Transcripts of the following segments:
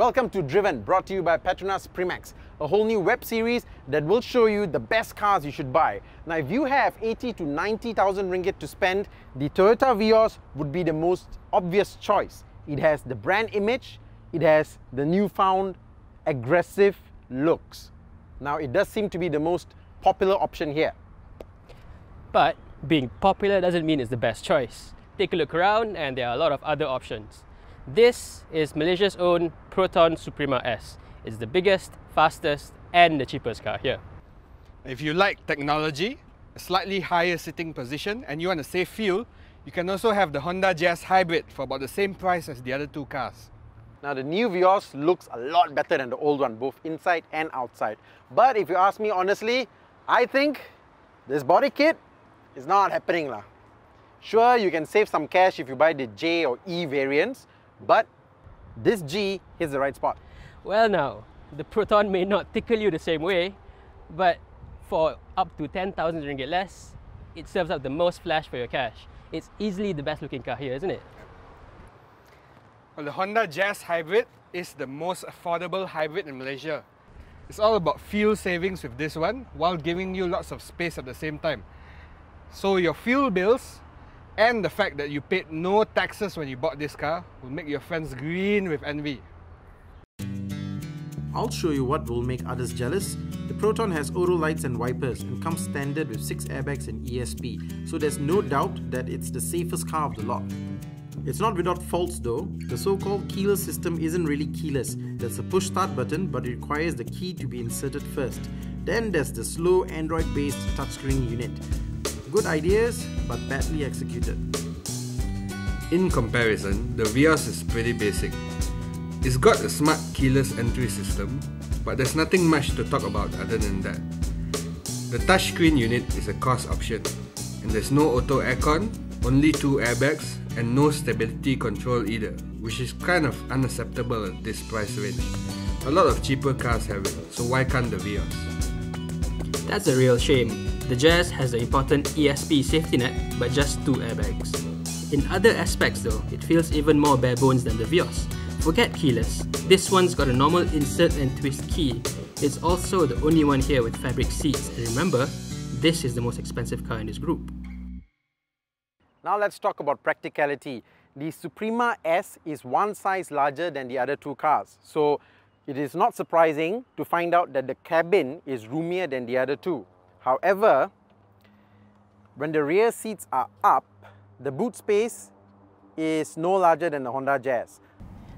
Welcome to Driven, brought to you by Petronas Primax, a whole new web series that will show you the best cars you should buy. Now, if you have 80 to 90,000 ringgit to spend, the Toyota Vios would be the most obvious choice. It has the brand image, it has the newfound aggressive looks. Now, it does seem to be the most popular option here. But being popular doesn't mean it's the best choice. Take a look around and there are a lot of other options. This is Malaysia's own Proton Suprima S. It's the biggest, fastest and the cheapest car here. If you like technology, a slightly higher sitting position and you want to save fuel, you can also have the Honda Jazz Hybrid for about the same price as the other two cars. Now, the new Vios looks a lot better than the old one, both inside and outside. But if you ask me honestly, I think this body kit is not happening lah. Sure, you can save some cash if you buy the J or E variants, but this G hits the right spot. Well now, the Proton may not tickle you the same way, but for up to 10,000 ringgit less, it serves up the most flash for your cash. It's easily the best looking car here, isn't it? Well, the Honda Jazz Hybrid is the most affordable hybrid in Malaysia. It's all about fuel savings with this one, while giving you lots of space at the same time. So your fuel bills and the fact that you paid no taxes when you bought this car will make your friends green with envy. I'll show you what will make others jealous. The Proton has auto lights and wipers and comes standard with 6 airbags and ESP, so there's no doubt that it's the safest car of the lot. It's not without faults though. The so-called keyless system isn't really keyless. There's a push start button, but it requires the key to be inserted first. Then there's the slow Android-based touchscreen unit. Good ideas, but badly executed. In comparison, the Vios is pretty basic. It's got a smart keyless entry system, but there's nothing much to talk about other than that. The touchscreen unit is a cost option, and there's no auto aircon, only 2 airbags, and no stability control either, which is kind of unacceptable at this price range. A lot of cheaper cars have it, so why can't the Vios? That's a real shame. The Jazz has the important ESP safety net, but just 2 airbags. In other aspects though, it feels even more bare bones than the Vios. Forget keyless, this one's got a normal insert and twist key. It's also the only one here with fabric seats, and remember, this is the most expensive car in this group. Now let's talk about practicality. The Suprima S is one size larger than the other two cars, so it is not surprising to find out that the cabin is roomier than the other two. However, when the rear seats are up, the boot space is no larger than the Honda Jazz.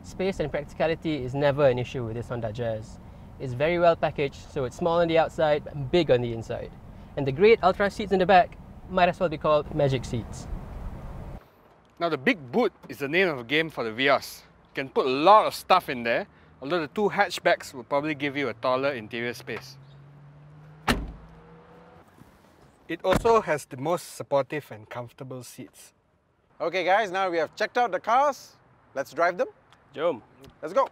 Space and practicality is never an issue with this Honda Jazz. It's very well packaged, so it's small on the outside, but big on the inside. And the great Ultra seats in the back might as well be called magic seats. Now, the big boot is the name of the game for the Vios. You can put a lot of stuff in there, although the two hatchbacks will probably give you a taller interior space. It also has the most supportive and comfortable seats. Okay guys, now we have checked out the cars. Let's drive them. Jom. Let's go.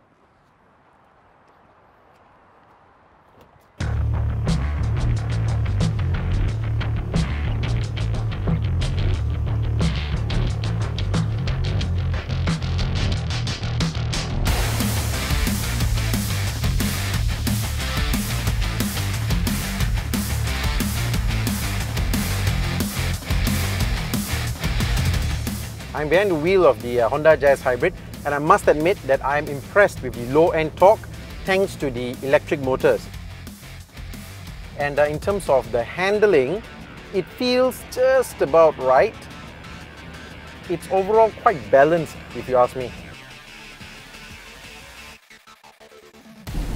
I'm behind the wheel of the Honda Jazz Hybrid, and I must admit that I am impressed with the low-end torque thanks to the electric motors. And in terms of the handling, it feels just about right. It's overall quite balanced, if you ask me.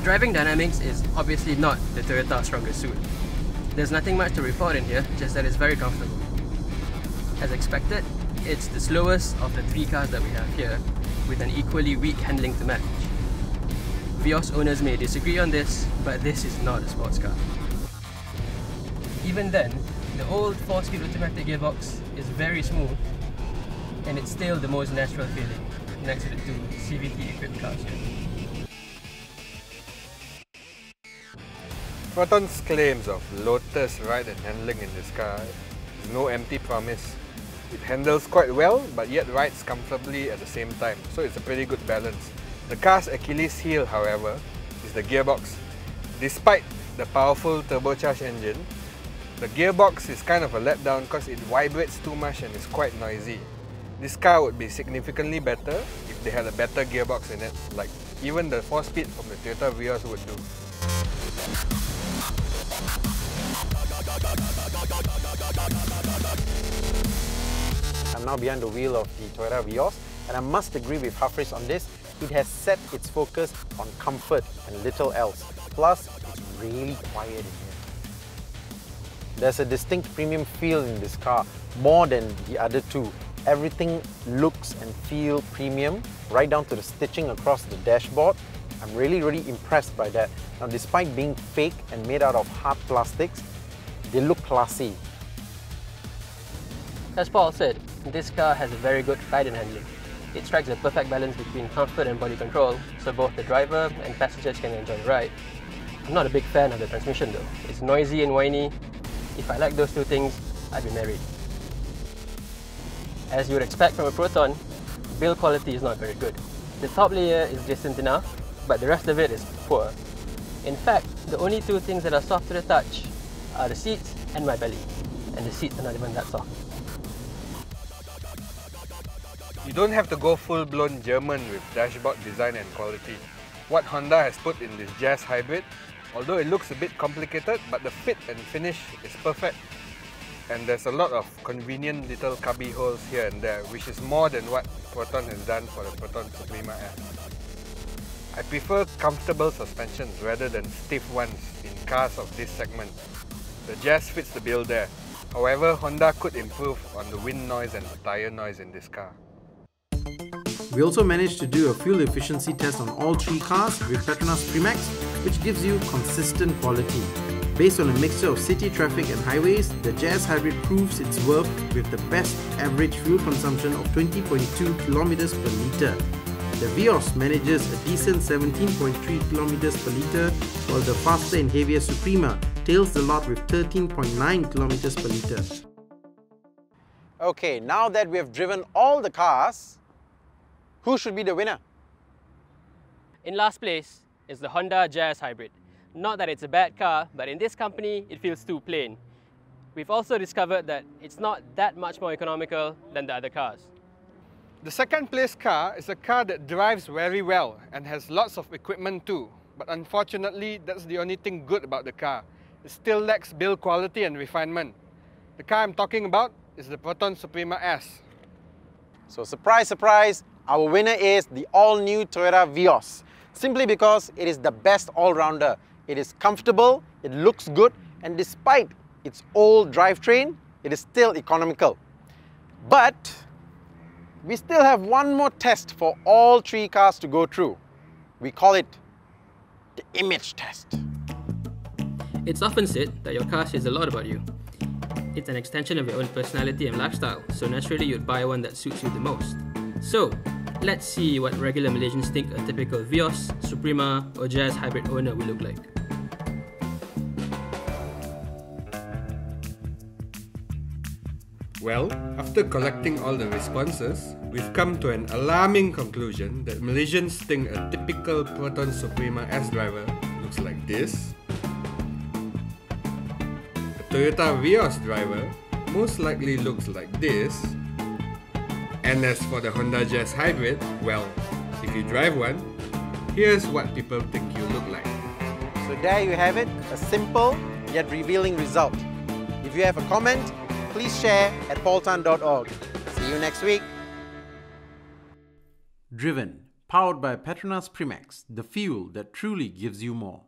Driving dynamics is obviously not the Toyota's strongest suit. There's nothing much to report in here, just that it's very comfortable. As expected, it's the slowest of the 3 cars that we have here, with an equally weak handling to match. Vios owners may disagree on this, but this is not a sports car. Even then, the old 4-speed automatic gearbox is very smooth, and it's still the most natural feeling next to the 2 CVT-equipped cars here. Proton's claims of lotus ride and handling in this car is no empty promise. It handles quite well, but yet rides comfortably at the same time, so it's a pretty good balance. The car's Achilles heel, however, is the gearbox. Despite the powerful turbocharged engine, the gearbox is kind of a letdown because it vibrates too much and is quite noisy. This car would be significantly better if they had a better gearbox in it, like even the 4-speed from the Toyota Vios would do. I'm now behind the wheel of the Toyota Vios, and I must agree with Hafiz on this. It has set its focus on comfort and little else. Plus, it's really quiet in here. There's a distinct premium feel in this car, more than the other two. Everything looks and feels premium, right down to the stitching across the dashboard. I'm really impressed by that. Now, despite being fake and made out of hard plastics, they look classy. As Paul said, this car has a very good ride and handling. It strikes a perfect balance between comfort and body control, so both the driver and passengers can enjoy the ride. I'm not a big fan of the transmission though. It's noisy and whiny. If I like those two things, I'd be married. As you would expect from a Proton, build quality is not very good. The top layer is decent enough, but the rest of it is poor. In fact, the only two things that are soft to the touch are the seats and my belly. And the seats are not even that soft. You don't have to go full-blown German with dashboard design and quality. What Honda has put in this Jazz Hybrid, although it looks a bit complicated, but the fit and finish is perfect. And there's a lot of convenient little cubby holes here and there, which is more than what Proton has done for the Proton Suprima S. I prefer comfortable suspensions rather than stiff ones in cars of this segment. The Jazz fits the bill there. However, Honda could improve on the wind noise and the tyre noise in this car. We also managed to do a fuel efficiency test on all three cars with Petronas Primax, which gives you consistent quality. Based on a mixture of city traffic and highways, the Jazz Hybrid proves its worth with the best average fuel consumption of 20.2 kilometers per litre. The Vios manages a decent 17.3 kilometers per litre, while the faster and heavier Suprima tails the lot with 13.9 kilometers per litre. Okay, now that we have driven all the cars, who should be the winner? In last place is the Honda Jazz Hybrid. Not that it's a bad car, but in this company, it feels too plain. We've also discovered that it's not that much more economical than the other cars. The second place car is a car that drives very well and has lots of equipment too. But unfortunately, that's the only thing good about the car. It still lacks build quality and refinement. The car I'm talking about is the Proton Suprima S. So surprise, surprise, our winner is the all-new Toyota Vios, simply because it is the best all-rounder. It is comfortable, it looks good, and despite its old drivetrain, it is still economical. But we still have one more test for all three cars to go through. We call it the image test. It's often said that your car says a lot about you. It's an extension of your own personality and lifestyle, so naturally you'd buy one that suits you the most. So, let's see what regular Malaysians think a typical Vios, Suprima or Jazz Hybrid owner will look like. Well, after collecting all the responses, we've come to an alarming conclusion that Malaysians think a typical Proton Suprima S driver looks like this. A Toyota Vios driver most likely looks like this. And as for the Honda Jazz Hybrid, well, if you drive one, here's what people think you look like. So there you have it, a simple yet revealing result. If you have a comment, please share at paultan.org. See you next week. Driven, powered by Petronas Primax, the fuel that truly gives you more.